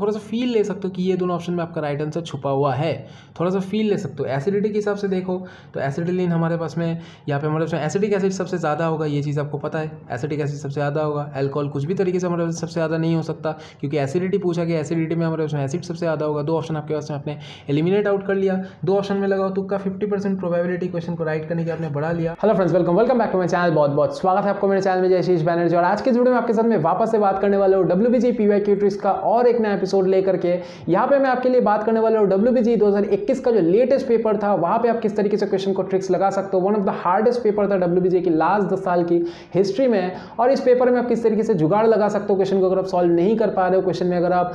थोड़ा सा फील ले सकते हो कि ये दोनों ऑप्शन में आपका राइट आंसर छुपा हुआ है, थोड़ा सा फील ले सकते हो। एसिडिटी के हिसाब से देखो तो एसिटिलीन हमारे पास में यहाँ पे हमारे पास में एसिटिक एसिड सबसे ज़्यादा होगा, ये चीज़ आपको पता है, एसिटिक एसिड सबसे ज़्यादा होगा। एल्कोहल कुछ भी तरीके से हमारे पास सबसे ज़्यादा नहीं हो सकता क्योंकि एसिडिटी पूछा गया, एसिडिटी में हमारे पास में एसिड सबसे ज़्यादा होगा। दो ऑप्शन आपके पास में आपने एलिमिनेट आउट कर लिया, दो ऑप्शन में लगाओ तुक्का, 50% प्रोबेबिलिटी क्वेश्चन को राइट करने की आपने बढ़ा लिया। Hello friends, welcome back to my channel, बहुत बहुत स्वागत है आपको मेरे चैनल में जयशीष बैनर्जी। और आज के वीडियो में आपके साथ मैं वापस से बात करने वाला हूँ WBJEE ट्रिक्स का और एक नया एपिसोड लेकर के। यहाँ पे मैं आपके लिए बात करने वाला हूँ WBJEE 2021 का जो लेटेस्ट पेपर था, वहाँ पे आप किस तरीके से क्वेश्चन को ट्रिक्स लगा सकते हो। One of the hardest paper था WBJEE की लास्ट 10 साल की हिस्ट्री में, और इस पेपर में आप किस तरीके से जुगाड़ लगा सकते हो क्वेश्चन को। अगर आप सॉल्व नहीं कर पा रहे हो क्वेश्चन में, अगर आप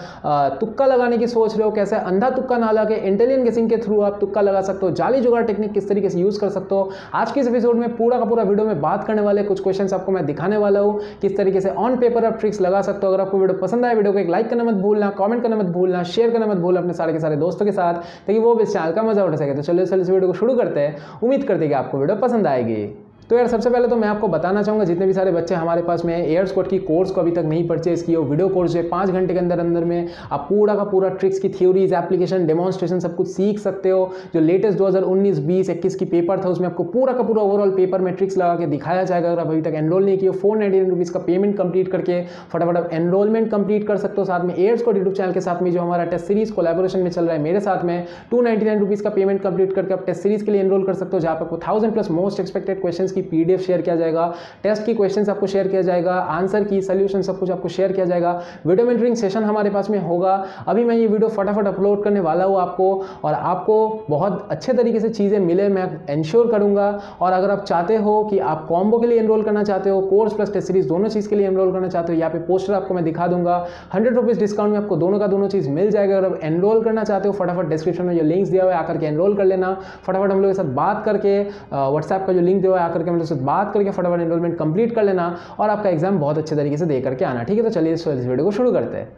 तुक्का लगाने की सोच रहे हो, कैसे अंधा तुक्का ना लगा के इंटेलिजेंट गेसिंग के थ्रू आप तुक्का लगा सकते हो, जाली जुगाड़ टेक्निक किस तरीके से यूज कर सकते हो, आज के इस एपिसोड में पूरा का पूरा वीडियो में बात करने वाले। कुछ क्वेश्चंस आपको मैं दिखाने वाला हूँ किस तरीके से ऑन पेपर आप ट्रिक्स लगा सकते हो। अगर आपको वीडियो पसंद आए, वीडियो को एक लाइक करना मत भूलना, कमेंट करना मत भूलना, शेयर करना मत भूलना अपने सारे के सारे दोस्तों के साथ, ताकि वो इस चैनल का मजा उठा सके। तो चलिए चलिए इस वीडियो को शुरू करते हैं, उम्मीद करते हैं कि आपको वीडियो पसंद आएगी। तो यार सबसे पहले तो मैं आपको बताना चाहूँगा, जितने भी सारे बच्चे हमारे पास में एयरस्क्वाट की कोर्स को अभी तक नहीं परचेज किया, वो वीडियो कोर्स है 5 घंटे के अंदर अंदर में आप पूरा का पूरा ट्रिक्स की थ्योरीज, एप्लीकेशन, डेमोन्स्ट्रेशन सब कुछ सीख सकते हो। जो लेटेस्ट 2019-20, 21 की पेपर था, उसमें आपको पूरा का पूरा ओवरऑल पेपर में ट्रिक्स लगा के दिखाया जाएगा। अगर आप अभी तक एनरोल नहीं किया, 499 रुपीज़ का पेमेंट कंप्लीट करके फटाफट आप एनरोलमेंट कंप्लीट कर सकते हो। साथ में एयरस्क्वाट यूट्यूब चैनल के साथ में जो हमारा टेस्ट सीरीज कोलैबोरेशन में चल रहा है मेरे साथ में, 299 रुपीज़ का पेमेंट कंप्लीट करके आप टेस्ट सीरीज के लिए एनरोल कर सकते हो, जहाँ पर आपको 1000+ मोस्ट एक्सपेक्टेड क्वेश्चन की पीडीएफ शेयर किया जाएगा, टेस्ट की क्वेश्चंस आपको शेयर किया जाएगा, आंसर की सॉल्यूशन सब कुछ आपको शेयर किया जाएगा। वीडियो मेंटरिंग सेशन हमारे पास में होगा। अभी मैं ये वीडियो फटाफट अपलोड करने वाला हूँ आपको, और आपको बहुत अच्छे तरीके से चीज़ें मिले मैं इंश्योर करूँगा। और अगर आप चाहते हो कि आप कॉम्बो के लिए एनरोल करना चाहते हो, कोर्स प्लस टेस्ट सीरीज दोनों चीज़ के लिए एनरोल करना चाहते हो, यहाँ पे पोस्टर आपको मैं दिखा दूंगा, 100 रुपीज़ डिस्काउंट में आपको दोनों का दोनों चीज़ मिल जाएगा। अगर आप एनरोल करना चाहते हो, फटाफट डिस्क्रिप्शन में जो लिंक्स दिया हुआ है आकर के एनरोल कर लेना। फटाफट हम लोग के साथ बात करके, व्हाट्सएप का जो लिंक दिया हुआ है आकर के हम लोग से बात करके फटाफट एनरोलमेंट कंप्लीट कर लेना, और आपका एग्जाम बहुत अच्छे तरीके से दे करके आना। ठीक है, तो चलिए इस वीडियो को शुरू करते हैं।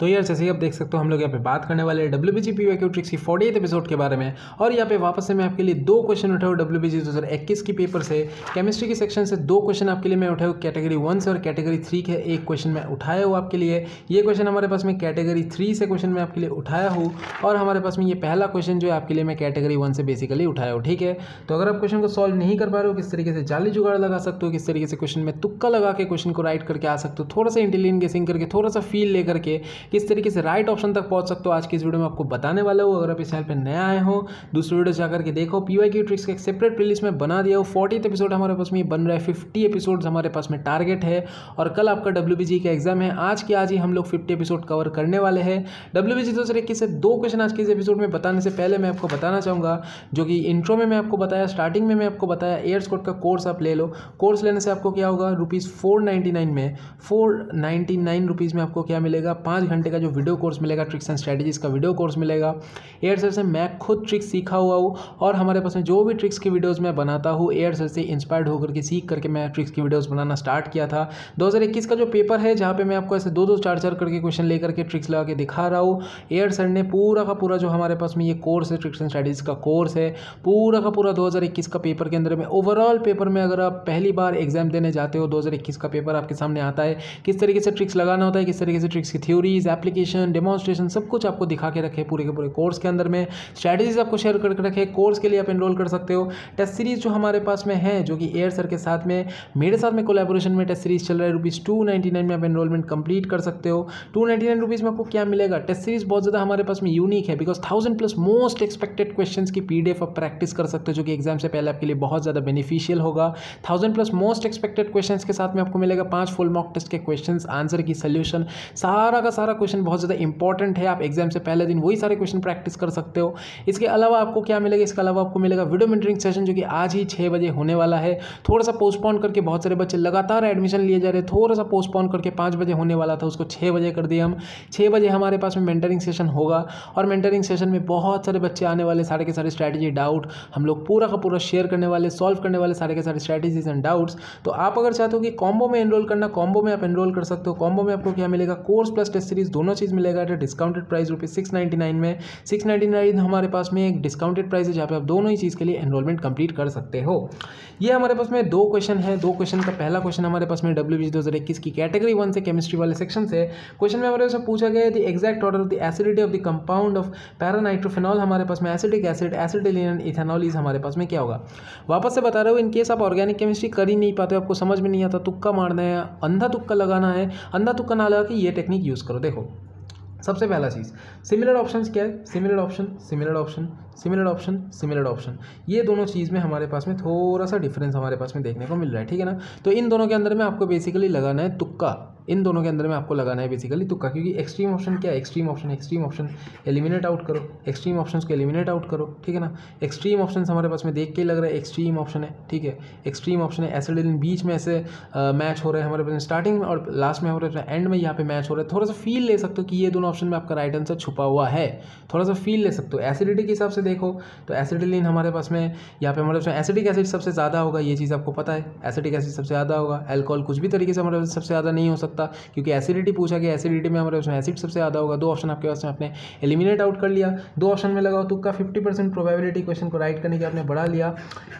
तो यार जैसे ही आप देख सकते हो, हम लोग यहाँ पे बात करने वाले हैं WBJEE ट्रिक्स की 48 एपिसोड के बारे में। और यहाँ पे वापस से मैं आपके लिए दो क्वेश्चन उठाऊँ WBJEE 2021 की पेपर से, केमिस्ट्री के सेक्शन से दो क्वेश्चन आपके लिए मैं उठाऊँ, कैटेगरी 1 से और कैटेगरी 3 के एक क्वेश्चन मैं उठाया हूँ आपके लिए। ये क्वेश्चन हमारे पास में कैटेगरी 3 से क्वेश्चन मैं आपके लिए उठाया हूँ, और हमारे पास में ये पहला क्वेश्चन जो है आपके लिए मैं कैटेगरी 1 से बेसिकली उठाया हूँ। ठीक है, तो अगर आप क्वेश्चन को सॉल्व नहीं कर पा रहे हो, किस तरीके से जाली जुगाड़ लगा सकते हो, किस तरीके से क्वेश्चन में तुक्का लगा के क्वेश्चन को राइट करके आ सकते हो, थोड़ा सा इंटेलिजेंट गेसिंग करके, थोड़ा सा फील ले करके किस तरीके से राइट ऑप्शन तक पहुंच सकते हो, आज की इस वीडियो में आपको बताने वाला हूँ। अगर आप इस चैनल पे नए आए हो, दूसरी वीडियो जाकर के देखो, PYQ ट्रिक्स का एक सेपरेट प्लेलिस्ट में बना दिया हूँ। 40th एपिसोड हमारे पास में बन रहा है, 50 एपिसोड हमारे पास में टारगेट है, और कल आपका WBJEE का एग्जाम है। आज के आज ही हम लोग 50 एपिसोड कवर करने वाले हैं। WBJEE 2021 से दो क्वेश्चन आज के इस एपिसोड में बताने से पहले मैं आपको बताना चाहूँगा, जो कि इंट्रो में मैं आपको बताया, स्टार्टिंग में मैं आपको बताया, एयरस्क्वाट का कोर्स आप ले लो। कोर्स लेने से आपको क्या होगा, ₹499 में आपको क्या मिलेगा, 5 घंटे का जो वीडियो कोर्स मिलेगा, ट्रिक्स एंड स्ट्रेटजीज का वीडियो कोर्स मिलेगा। एयरसेल से मैं खुद ट्रिक्स सीखा हुआ हूँ, और हमारे पास में जो भी ट्रिक्स की वीडियोस मैं बनाता हूँ, एयरसेल से इंस्पायर्ड होकर के सीख करके मैं ट्रिक्स की वीडियोस बनाना स्टार्ट किया था। 2021 का जो पेपर है, जहाँ पे मैं आपको ऐसे 2-2, 4-4 करके क्वेश्चन लेकर के ट्रिक्स लगा के दिखा रहा हूँ, एयरसेल ने पूरा का पूरा जो हमारे पास में ये कोर्स है, ट्रिक्स एंड स्ट्रेटजीज का कोर्स है, पूरा का पूरा 2021 का पेपर के अंदर में, ओवरऑल पेपर में अगर आप पहली बार एग्जाम देने जाते हो, 2021 का पेपर आपके सामने आता है, किस तरीके से ट्रिक्स लगाना होता है, किस तरीके से ट्रिक्स की थ्योरीज, एप्लीकेशन, डेमोन्स्ट्रेशन सब कुछ आपको दिखा के रखे पूरे के पूरे कोर्स के अंदर में, स्ट्रैटेजीज आपको शेयर करके रखे। कोर्स के लिए आप एनरोल कर सकते हो। टेस्ट सीरीज जो हमारे पास में है, जो कि एयर सर के साथ में मेरे साथ में कोलैबोरेशन में टेस्ट सीरीज चल रहा है, ₹299 में आप एनरोलमेंट कंप्लीट कर सकते हो। ₹299 में आपको क्या मिलेगा, टेस्ट सीरीज बहुत ज़्यादा हमारे पास में यूनिक है, बिकॉज 1000+ मोस्ट एक्सपेक्टेड क्वेश्चन की पीडीएफ आप प्रैक्टिस कर सकते हो, जो कि एग्जाम से पहले आपके लिए बहुत ज़्यादा बेनिफिशियल होगा। 1000+ मोस्ट एक्सपेक्टेड क्वेश्चन के साथ में आपको मिलेगा 5 फुल मॉक टेस्ट के क्वेश्चन, आंसर की सॉल्यूशन, सारा का सारा क्वेश्चन बहुत ज़्यादा इंपॉर्टेंट है, आप एग्जाम से पहले दिन वही सारे क्वेश्चन प्रैक्टिस कर सकते हो। इसके अलावा आपको क्या मिलेगा, इसके अलावा आपको मिलेगा वीडियो मेंटरिंग सेशन, जो कि आज ही 6 बजे होने वाला है। थोड़ा सा पोस्टपोन करके, बहुत सारे बच्चे लगातार एडमिशन लिए जा रहे, थोड़ा सा पोस्टपोन करके 5 बजे होने वाला था, उसको 6 बजे कर दिया हम। 6 बजे हमारे पास में मेंटरिंग सेशन होगा, और मेंटरिंग सेशन में बहुत सारे बच्चे आने वाले, सारे के सारे स्ट्रैटेजी डाउट हम लोग पूरा का पूरा शेयर करने वाले, सॉल्व करने वाले सारे के सारे स्ट्रैटेजीज एंड डाउट्स। तो आप अगर चाहते हो कि कॉम्बो में एनरोल करना, कॉम्बो में आप एनरोल कर सकते हो। कॉम्बो में आपको क्या मिलेगा, course plus test series rupees दोनों चीज़ मिलेगा एट डिस्काउंटेड प्राइस ₹699 में। 699 हमारे पास में एक डिस्काउंटेड प्राइस है जहाँ पे आप दोनों ही चीज़ के लिए एनरोलमेंट कंप्लीट कर सकते हो। ये हमारे पास में दो क्वेश्चन है। दो क्वेश्चन का पहला क्वेश्चन हमारे पास में WBJEE 2021 की कैटेगरी 1 से केमिस्ट्री वाले सेक्शन से क्वेश्चन में हमारे पास पूछा गया है the exact order of the acidity of the compound of paranitrophenol. हमारे पास में acidic acid, acetylene, ethanol is हमारे पास में क्या होगा। वापस से बता रहे हो, इन केस आप ऑर्गेनिक केमिस्ट्री कर ही नहीं पाते, आपको समझ में नहीं आता, तुक्का मारना है, अंधा तुक्का लगाना है, अंधा तुक्का ना लगा कि ये टेक्निक यूज़ करो। देखो सबसे पहला चीज़ सिमिलर ऑप्शंस क्या है, similar option, similar option, similar option, similar option, ये दोनों चीज़ में हमारे पास में थोड़ा सा डिफरेंस हमारे पास में देखने को मिल रहा है, ठीक है ना। तो इन दोनों के अंदर में आपको बेसिकली लगाना है तुक्का, इन दोनों के अंदर में आपको लगाना है बेसिकली तुक्का, क्योंकि एक्सट्रीम ऑप्शन क्या है, extreme option, extreme option eliminate out करो, एक्सट्रीम ऑप्शंस को एलिमिनेट आउट करो, ठीक है ना। एक्सट्रीम ऑप्शंस हमारे पास में देख के लग रहा है एक्सट्रीम ऑप्शन है, ठीक है, एक्सट्रीम ऑप्शन है, एसिडिन बीच में ऐसे मैच हो रहे हैं हमारे पास स्टार्टिंग में और लास्ट में हमारे पास एंड में यहाँ पे मैच हो रहा है। थोड़ा सा फील ले सकते हो कि ये दोनों ऑप्शन में आपका राइट आंसर छुपा हुआ है, थोड़ा सा फील ले सकते हो। एसिडिटी के हिसाब से देखो तो एसिडिलिन हमारे पास में यहाँ पे हमारे पास एसिडिक एसिड सबसे ज़्यादा होगा, ये चीज़ आपको पता है, एसिडिक एसिड सबसे ज़्यादा होगा। एल्कोहल कुछ भी तरीके से हमारे पास सबसे ज़्यादा नहीं हो सकता क्योंकि एसिडिटी पूछा गया, एसिडिटी में हमारे उसमें एसिड सबसे ज़्यादा होगा। दो ऑप्शन आपके पास में आपने एलिमिनेट आउट कर लिया, दो ऑप्शन में लगाओ तुक्का, 50% प्रोबेबिलिटी क्वेश्चन को राइट करने की आपने बढ़ा लिया।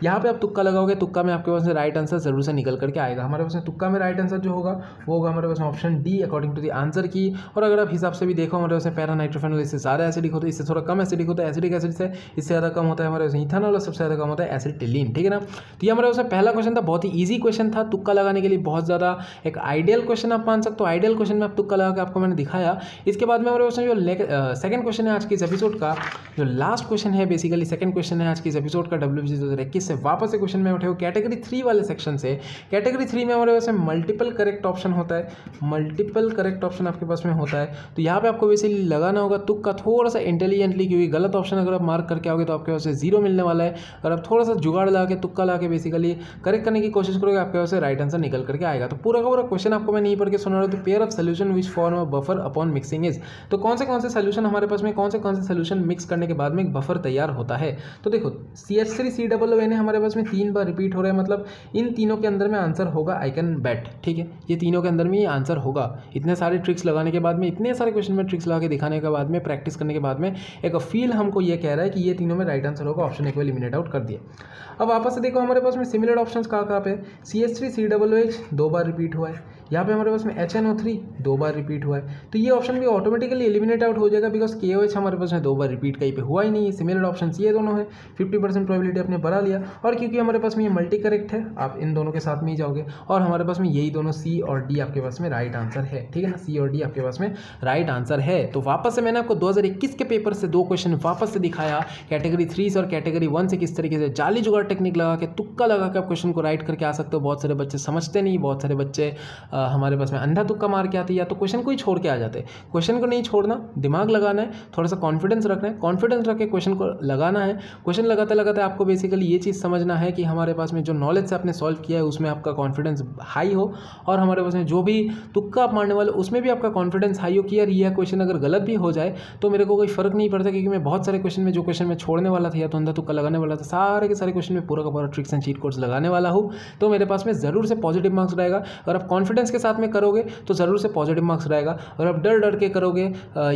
यहाँ पे आप तुक्का लगाओगे, तुक्का में आपके पास में राइट आंसर जरूर से निकल करके आएगा। हमारे पास में तुक्का में राइट आंसर जो होगा वो होगा हमारे पास option D according to the answer की। और अगर आप हिसाब से भी देखो हमारे पास पैरानाइट्रोफेनॉल इससे ज़्यादा एसिडिक होता है, इससे थोड़ा कम एसिडिक होता है, एसिडिक एसिड से इससे ज़्यादा कम होता है हमारे पास इथेनॉल और सबसे ज़्यादा कम होता है एसिटिलीन, ठीक है ना। तो ये हमारे उसमें पहला क्वेश्चन था, बहुत ही ईजी क्वेश्चन था, तुक्का लगाने के लिए बहुत ज़्यादा एक आइडियल क्वेश्चन आप मान सकते हो। आइडियल क्वेश्चन में आप तुक्का लगा के आपको मैंने दिखाया। इसके बाद में हमारे पास जो सेकंड क्वेश्चन है आज के इस एपिसोड का, जो लास्ट क्वेश्चन है बेसिकली सेकंड क्वेश्चन है आज के इस एपिसोड का WBJEE 2021 से। वापस से क्वेश्चन में उठे हो कैटेगरी 3 वाले सेक्शन से। कैटेगरी 3 में हमारे पास मल्टीपल करेक्ट ऑप्शन होता है, मल्टीपल करेक्ट ऑप्शन आपके पास में होता है। तो यहाँ पर आपको बेसिकली लगाना होगा तुक्का थोड़ा सा इंटेलिजेंटली, क्योंकि गलत ऑप्शन अगर आप मार्क करके आओगे तो आपके पास जीरो मिलने वाला है। अगर आप थोड़ा सा जुगाड़ लगा के तुक्का लगा के बेसिकली करेक्ट करने की कोशिश करोगे आपके पास राइट आंसर निकल करके आएगा। तो पूरा का पूरा क्वेश्चन आपको मैं नहीं पढ़ के सुना रहा हूँ। तो pair of solution which form a buffer upon mixing is, तो कौन से सोल्यूशन हमारे पास में कौन से सोल्यूशन मिक्स करने के बाद में एक बफर तैयार होता है। तो देखो CH3COON हमारे पास में 3 बार रिपीट हो रहा है, मतलब इन तीनों के अंदर में आंसर होगा आई कैन बेट, ठीक है, ये तीनों के अंदर में ये आंसर होगा। इतने सारे ट्रिक्स लगाने के बाद में, इतने सारे क्वेश्चन में ट्रिक्स लगा के दिखाने के बाद में, प्रैक्टिस करने के बाद में एक फील हमको ये कह रहा है कि ये तीनों में राइट आंसर होगा। ऑप्शन एक को एलिमिनेट आउट कर दिया। अब वापस से देखो हमारे पास में सिमिलर ऑप्शन कहाँ पे, CH3COOH 2 बार रिपीट हुआ है, यहाँ पे हमारे पास में HNO3 2 बार रिपीट हुआ है, तो ये ऑप्शन भी ऑटोमेटिकली एलिमिनेट आउट हो जाएगा बिकॉज KOH हमारे पास में 2 बार रिपीट कहीं पे हुआ ही नहीं है। सिमिलर ऑप्शन ये दोनों है, 50% प्रोबेबिलिटी आपने बढ़ा लिया। और क्योंकि हमारे पास में ये मल्टी करेक्ट है आप इन दोनों के साथ में ही जाओगे और हमारे पास में यही दोनों C और D आपके पास में राइट आंसर है, ठीक है ना, C और D आपके पास में राइट आंसर है। तो वापस से मैंने आपको 2021 के पेपर से दो क्वेश्चन वापस से दिखाया, कैटेगरी 3 से और कैटेगरी 1 से किस तरीके से जाली जुगाड़ टेक्निक लगा के तुक्का लगा के आप क्वेश्चन को राइट करके आ सकते हो। बहुत सारे बच्चे समझते नहीं, बहुत सारे बच्चे हमारे पास में अंधा तुक्का मार के आते या तो क्वेश्चन को ही छोड़ के आ जाते। क्वेश्चन को नहीं छोड़ना, दिमाग लगाना है, थोड़ा सा कॉन्फिडेंस रखना है, कॉन्फिडेंस रख के क्वेश्चन को लगाना है। क्वेश्चन लगाते लगाते आपको बेसिकली ये चीज़ समझना है कि हमारे पास में जो नॉलेज से आपने सॉल्व किया है उसमें आपका कॉन्फिडेंस हाई हो और हमारे पास में जो भी तुक्का आप मारने वाले उसमें भी आपका कॉन्फिडेंस हाई हो कि यार यह क्वेश्चन अगर गलत भी हो जाए तो मेरे को कोई फर्क नहीं पड़ता, क्योंकि मैं बहुत सारे क्वेश्चन में जो क्वेश्चन में छोड़ने वाला था या तो अंधा तुक्का लगाने वाला था, सारे के सारे क्वेश्चन में पूरा का पूरा ट्रिक्स एंड चीट कोड्स लगाने वाला हूँ। तो मेरे पास में ज़रूर से पॉजिटिव मार्क्स रहेगा। अगर आप कॉन्फिडेंस के साथ में करोगे तो ज़रूर से पॉजिटिव मार्क्स रहेगा। और आप डर डर के करोगे,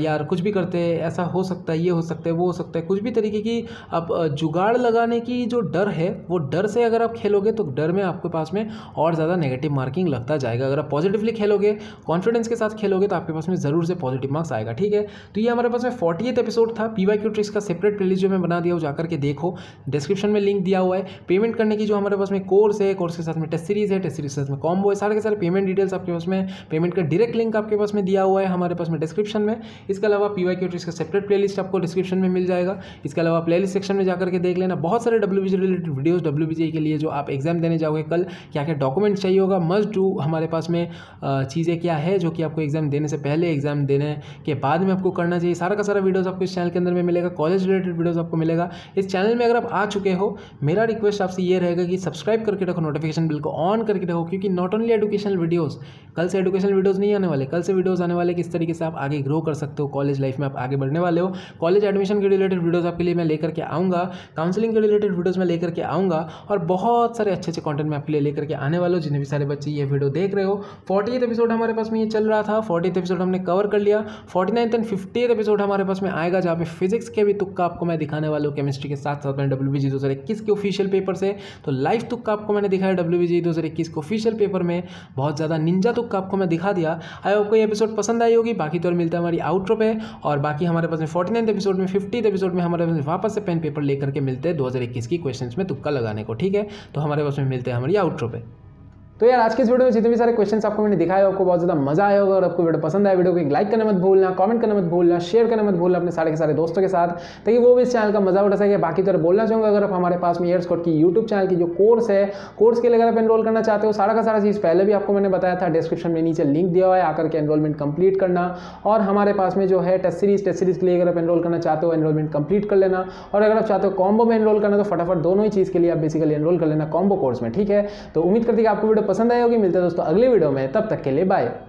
यार कुछ भी करते हैं, ऐसा हो सकता है, ये हो सकता है, वो हो सकता है, कुछ भी तरीके की आप जुगाड़ लगाने की जो डर है वो डर से अगर आप खेलोगे तो डर में आपके पास में और ज़्यादा नेगेटिव मार्किंग लगता जाएगा। अगर आप पॉजिटिवली खेलोगे, कॉन्फिडेंस के साथ खेलोगे तो आपके पास में ज़रूर से पॉजिटिव मार्क्स आएगा, ठीक है। तो ये हमारे पास में 40th एपिसोड था। PYQ ट्रिक्स का सेपरेट प्लेलिस्ट जो मैं बना दिया हूँ, जाकर के देखो, डिस्क्रिप्शन में लिंक दिया हुआ है। पेमेंट करने की जो हमारे पास में कोर्स है, कोर्स के साथ में टेस्ट सीरीज़ है, टेस्ट सीरीज के साथ में कॉम्बो है, सारे के सारे पेमेंट डिटेल्स आपके पास में, पेमेंट का डायरेक्ट लिंक आपके पास में दिया हुआ है हमारे पास में डिस्क्रिप्शन में। इसके अलावा PYQ ट्रिक्स का सेपरेट प्लेलिस्ट आपको डिस्क्रिप्शन में मिल जाएगा। इसके अलावा प्लेलिस्ट सेक्शन में जाकर के देख लेना, बहुत सारे WBJEE रिलेटेड वीडियोस, WBJEE के लिए जो आप एग्जाम देने जाओगे कल क्या क्या डॉक्यूमेंट चाहिए होगा, मस्ट डू हमारे पास में चीज़ें क्या है जो कि आपको एग्जाम देने से पहले, एग्जाम देने के बाद में आपको करना चाहिए, सारा का सारा वीडियोज़ आपको इस चैनल के अंदर में मिलेगा। कॉलेज रिलेटेड रिलेटेड वीडियोस आपको मिलेगा। इस चैनल में अगर आप आ चुके हो, मेरा रिक्वेस्ट आपसे ये रहेगा कि सब्सक्राइब करके रखो, नोटिफिकेशन बिल को ऑन करके रखो, क्योंकि नॉट ओनली एजुकेशनल वीडियोस, कल से एजुकेशनल वीडियोस नहीं आने वाले, कल से वीडियोस आने वाले किस तरीके से आप आगे ग्रो कर सकते हो, कॉलेज लाइफ में आप आगे बढ़ने वाले हो, कॉलेज एडमिशन के रिलेटेड वीडियोज़ आपके लिए मैं लेकर के आऊँगा, काउंसलिंग के रिलेटेड वीडियोज़ मैं लेकर के आऊँगा और बहुत सारे अच्छे अच्छे कॉन्टेंट मैं आपके लिए लेकर के आने वाले हो। जितने भी सारे बच्चे ये वीडियो देख रहे हो, 40th एपिसोड हमारे पास में ये चल रहा था, 40th एपिसोड हमने कवर कर लिया। 49th एंड 50th एपिसोड हमारे पास में आएगा, जहाँ पे फिजिक्स के भी तुक्का आपको मैं दिखाने वाला हूँ, केमिस्ट्री के साथ साथ मैंने WBJEE 2021 के ऑफिशियल पेपर से तो लाइव तुक्का आपको मैंने दिखाया। WBJEE 2021 के ऑफिशियल पेपर में बहुत ज़्यादा निंजा तुक्का आपको मैं दिखा दिया। आई आपको ये एपिसोड पसंद आई होगी। बाकी तो मिलता है हमारी आउटरो पे, और बाकी हमारे पास में 49th एपिसोड में, 50th एपिसोड में हमारे पास वापस से पेन पेपर लेकर के मिलते हैं 2021 की क्वेश्चन में तुक्का लगाने को। ठीक है, तो हमारे पास में मिलते हैं हमारी आउटरो पे। तो यार आज के इस वीडियो में जितने भी सारे क्वेश्चन आपको मैंने दिखाए, आपको बहुत ज़्यादा मजा आया होगा। और आपको वीडियो पसंद आया, वीडियो को एक लाइक करना मत भूलना, कमेंट करना मत भूलना, शेयर करना मत भूलना अपने सारे के सारे दोस्तों के साथ, ताकि वो भी इस चैनल का मजा उठा सके। बाकी तो बोलना चाहूँगा, अगर आप हमारे पास में एयरस्क्वाट की यूट्यूब चैनल की जो कोर्स है, कोर्स के लिए अगर आप एनरोल करना चाहते हो, सारा का सारा चीज़ पहले भी आपको मैंने बताया था, डिस्क्रिप्शन में नीचे लिंक दिया हुआ है, आकर के एनरोलमेंट कंप्लीट करना। और हमारे पास में जो है टेस्ट सीरीज़ के लिए अगर आप एनरोल करना चाहते हो, एनरोलमेंट कंप्लीट कर लेना। और अगर आप चाहते हो कॉम्बो में एनरोल करना, तो फटाफट दोनों ही चीज़ के लिए आप बेसिकली एनरोल कर लेना कॉम्बो कोर्स में। ठीक है, तो उम्मीद करती है कि आपको वीडियो पसंद आई होगी। मिलते हैं दोस्तों अगले वीडियो में, तब तक के लिए बाय।